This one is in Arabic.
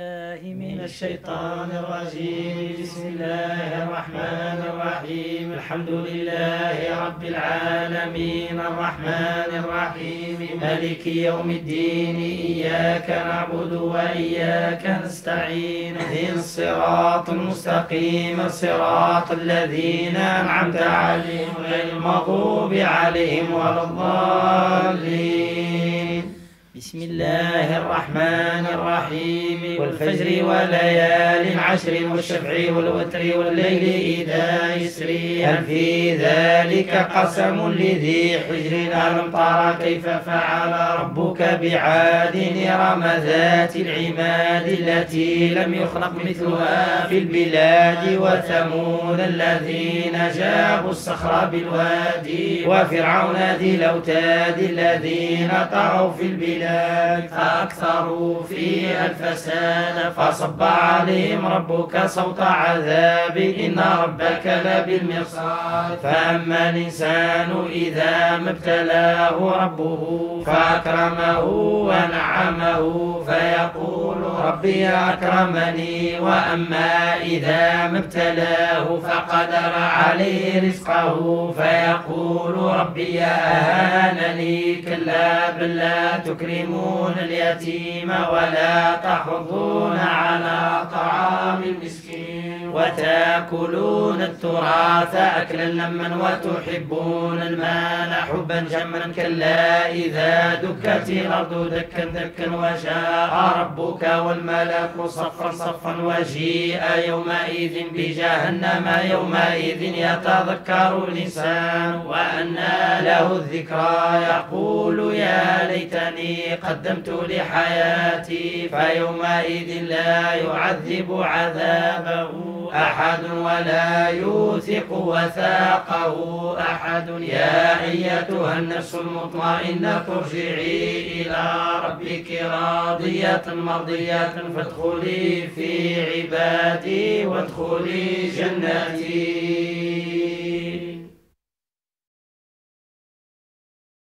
بالله من الشيطان الرجيم. بسم الله الرحمن الرحيم. الحمد لله رب العالمين الرحمن الرحيم مالك يوم الدين. إياك نعبد وإياك نستعين. اهدنا الصراط المستقيم صراط الذين أنعمت عليهم غير المغضوب عليهم ولا الضالين. بسم الله الرحمن الرحيم. والفجر وليال عشر والشفع والوتر والليل إذا يسري. هل في ذلك قسم لذي حجر؟ ألم ترى كيف فعل ربك بعاد؟ إرم ذات العماد التي لم يخلق مثلها في البلاد. وثمود الذين جابوا الصخر بالوادي. وفرعون ذي الأوتاد الذين طغوا في البلاد فأكثروا فيها الفساد. فصب عليهم ربك صوت عذاب. إن ربك لبالمرصاد. فأما الإنسان إذا ما ابتلاه ربه فأكرمه ونعمه فيقول ربي أكرمني. وأما إذا ما ابتلاه فقدر عليه رزقه فيقول ربي أهانني. كلا بل لا تكرمون اليتيم ولا تحضون على طعام المسكين. وتأكلون التراث أكلا لما وتحبون المال حبا جما. كلا إذا دكت الأرض دكا دكا وجاء ربك والملك صفا صفا. وجيء يومئذ بجهنم يومئذ يتذكر الإنسان وأنى له الذكرى. يقول يا ليتني قدمت لحياتي. فيومئذ لا يعذب عذابه أحد ولا يوثق وثاقه أحد. يا أيتها النفس المطمئنة ارجعي إلى ربك راضية مرضية. فادخلي في عبادي وادخلي جناتي.